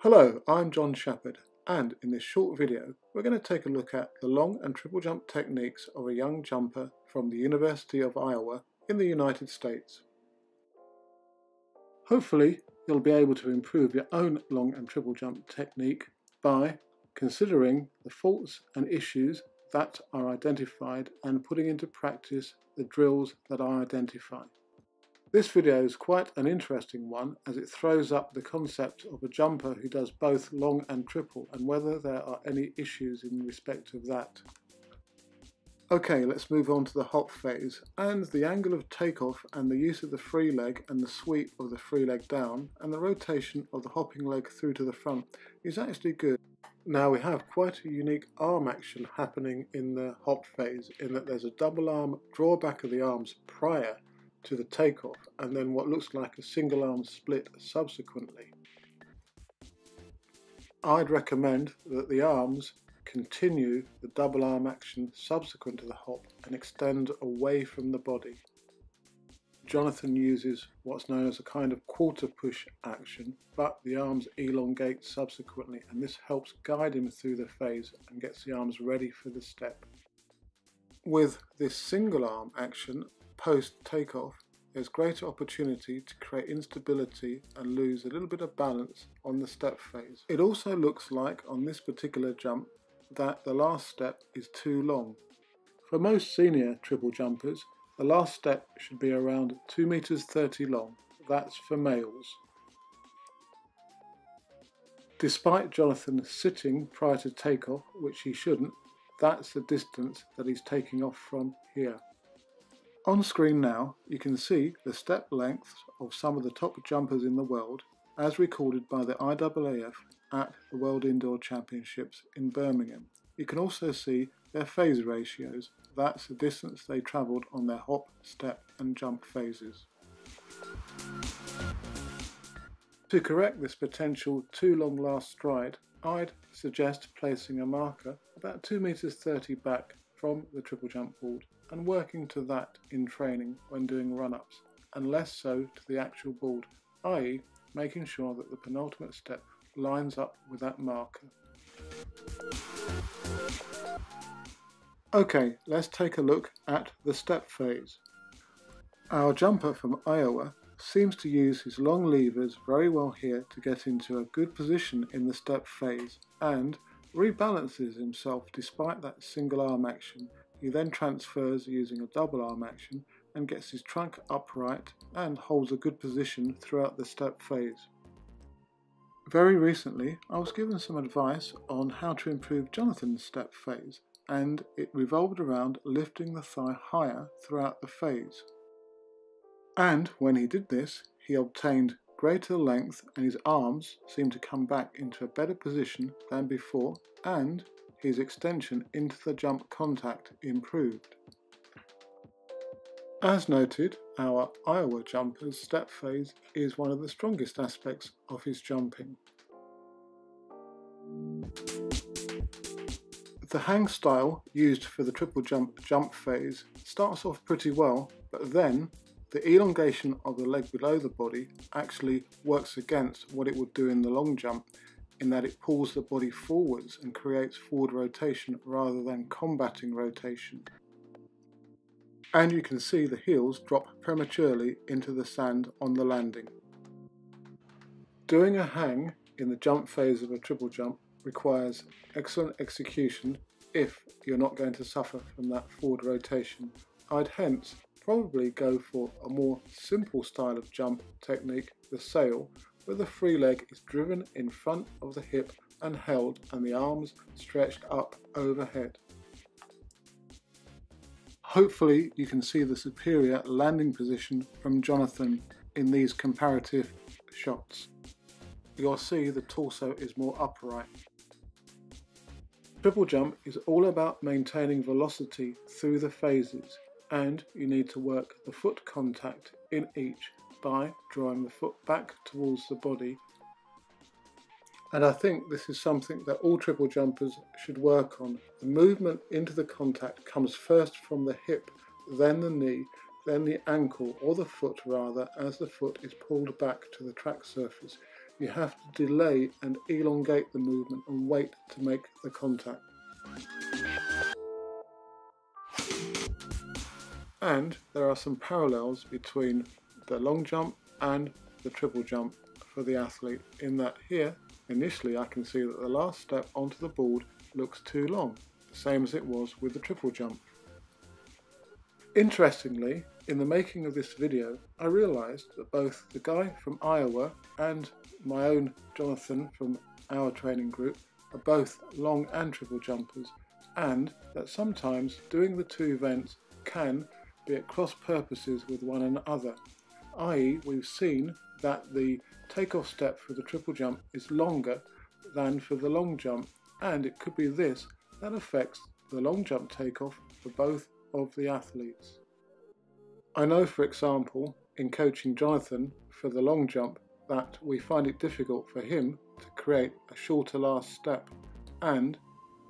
Hello, I'm John Shepherd, and in this short video we're going to take a look at the long and triple jump techniques of a young jumper from the University of Iowa in the United States. Hopefully you'll be able to improve your own long and triple jump technique by considering the faults and issues that are identified and putting into practice the drills that I identify. This video is quite an interesting one as it throws up the concept of a jumper who does both long and triple and whether there are any issues in respect of that. Okay, let's move on to the hop phase, and the angle of takeoff and the use of the free leg and the sweep of the free leg down and the rotation of the hopping leg through to the front is actually good. Now we have quite a unique arm action happening in the hop phase in that there's a double arm drawback of the arms prior to the takeoff and then what looks like a single arm split subsequently. I'd recommend that the arms continue the double arm action subsequent to the hop and extend away from the body. Jonathan uses what's known as a kind of quarter push action, but the arms elongate subsequently, and this helps guide him through the phase and gets the arms ready for the step. With this single arm action post takeoff, there's greater opportunity to create instability and lose a little bit of balance on the step phase. It also looks like on this particular jump that the last step is too long. For most senior triple jumpers, the last step should be around 2.30 meters long. That's for males. Despite Jonathan sitting prior to takeoff, which he shouldn't, that's the distance that he's taking off from here. On screen now, you can see the step lengths of some of the top jumpers in the world as recorded by the IAAF at the World Indoor Championships in Birmingham. You can also see their phase ratios. That's the distance they travelled on their hop, step and jump phases. To correct this potential too long last stride, I'd suggest placing a marker about 2.30 meters back from the triple jump board and working to that in training when doing run-ups, and less so to the actual board, i.e. making sure that the penultimate step lines up with that marker. Okay, let's take a look at the step phase. Our jumper from Iowa seems to use his long levers very well here to get into a good position in the step phase and rebalances himself despite that single arm action. He then transfers using a double arm action and gets his trunk upright and holds a good position throughout the step phase. Very recently, I was given some advice on how to improve Jonathan's step phase, and it revolved around lifting the thigh higher throughout the phase. And when he did this, he obtained greater length and his arms seemed to come back into a better position than before, and his extension into the jump contact improved. As noted, our Iowa jumper's step phase is one of the strongest aspects of his jumping. The hang style used for the triple jump phase starts off pretty well, but then the elongation of the leg below the body actually works against what it would do in the long jump, in that it pulls the body forwards and creates forward rotation rather than combating rotation. And you can see the heels drop prematurely into the sand on the landing. Doing a hang in the jump phase of a triple jump requires excellent execution if you're not going to suffer from that forward rotation. I'd hence probably go for a more simple style of jump technique, the sail, where the free leg is driven in front of the hip and held and the arms stretched up overhead. Hopefully you can see the superior landing position from Jonathan in these comparative shots. You'll see the torso is more upright. Triple jump is all about maintaining velocity through the phases, and you need to work the foot contact in each by drawing the foot back towards the body. And I think this is something that all triple jumpers should work on. The movement into the contact comes first from the hip, then the knee, then the ankle, or the foot rather, as the foot is pulled back to the track surface. you have to delay and elongate the movement and wait to make the contact. And there are some parallels between the long jump and the triple jump for the athlete, in that here initially I can see that the last step onto the board looks too long, the same as it was with the triple jump. Interestingly, in the making of this video, I realised that both the guy from Iowa and my own Jonathan from our training group are both long and triple jumpers, and that sometimes doing the two events can be at cross purposes with one another, i.e. we've seen that the takeoff step for the triple jump is longer than for the long jump, and it could be this that affects the long jump takeoff for both of the athletes. I know, for example, in coaching Jonathan for the long jump, that we find it difficult for him to create a shorter last step, and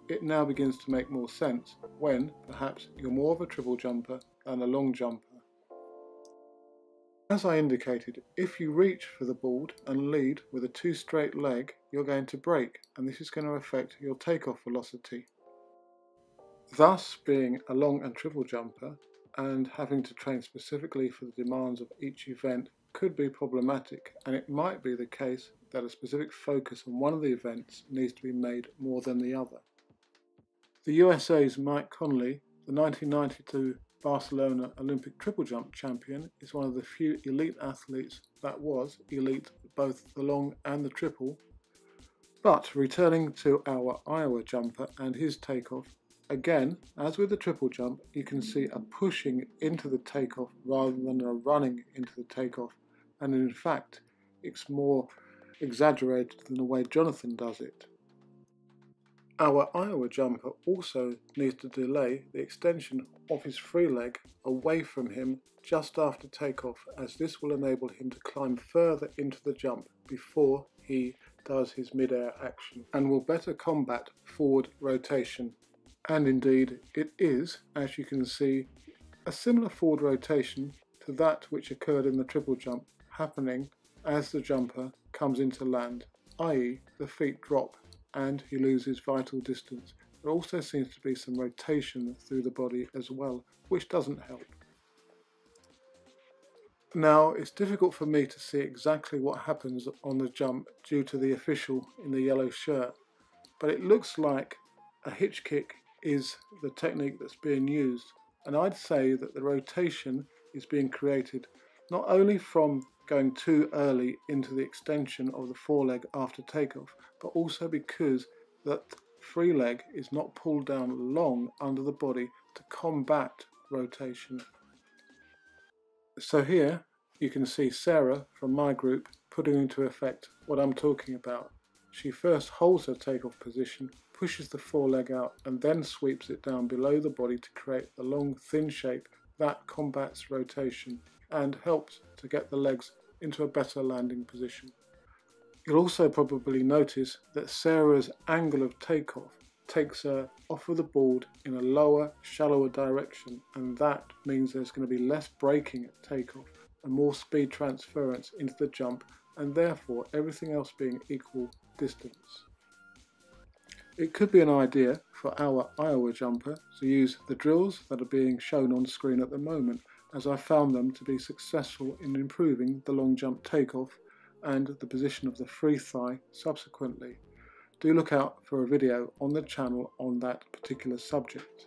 it now begins to make more sense when perhaps you're more of a triple jumper than a long jumper. As I indicated, if you reach for the board and lead with a too straight leg, you're going to break, and this is going to affect your takeoff velocity. Thus, being a long and triple jumper and having to train specifically for the demands of each event could be problematic, and it might be the case that a specific focus on one of the events needs to be made more than the other. The USA's Mike Conley, the 1992 Barcelona Olympic triple jump champion, is one of the few elite athletes that was elite at both the long and the triple. But returning to our Iowa jumper and his takeoff, again, as with the triple jump, you can see a pushing into the takeoff rather than a running into the takeoff, and in fact it's more exaggerated than the way Jonathan does it. Our Iowa jumper also needs to delay the extension of his free leg away from him just after takeoff, as this will enable him to climb further into the jump before he does his mid-air action, and will better combat forward rotation. And indeed it is, as you can see, a similar forward rotation to that which occurred in the triple jump happening as the jumper comes into land, i.e. the feet drop and he loses vital distance. There also seems to be some rotation through the body as well, which doesn't help. Now, it's difficult for me to see exactly what happens on the jump due to the official in the yellow shirt, but it looks like a hitch kick is the technique that's being used, and I'd say that the rotation is being created not only from going too early into the extension of the foreleg after takeoff, but also because that free leg is not pulled down long under the body to combat rotation. So here you can see Sarah from my group putting into effect what I'm talking about. She first holds her takeoff position, pushes the foreleg out, and then sweeps it down below the body to create the long thin shape that combats rotation and helps to get the legs into a better landing position. You'll also probably notice that Sarah's angle of takeoff takes her off of the board in a lower, shallower direction, and that means there's going to be less braking at takeoff and more speed transference into the jump, and therefore everything else being equal distance. It could be an idea for our Iowa jumper to use the drills that are being shown on screen at the moment, as I found them to be successful in improving the long jump takeoff and the position of the free thigh subsequently. Do look out for a video on the channel on that particular subject.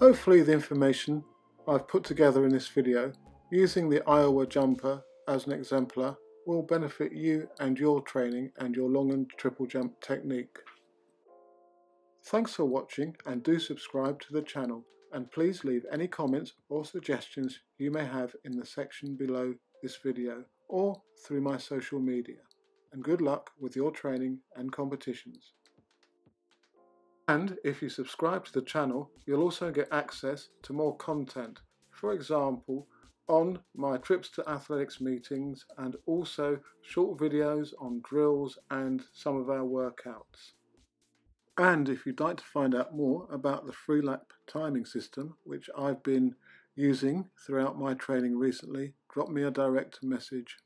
Hopefully the information I've put together in this video using the Iowa jumper as an exemplar will benefit you and your training and your long and triple jump technique. Thanks for watching, and do subscribe to the channel, and please leave any comments or suggestions you may have in the section below this video or through my social media. And good luck with your training and competitions. And if you subscribe to the channel, you'll also get access to more content, for example on my trips to athletics meetings, and also short videos on drills and some of our workouts. And if you'd like to find out more about the FreeLap timing system, which I've been using throughout my training recently, drop me a direct message.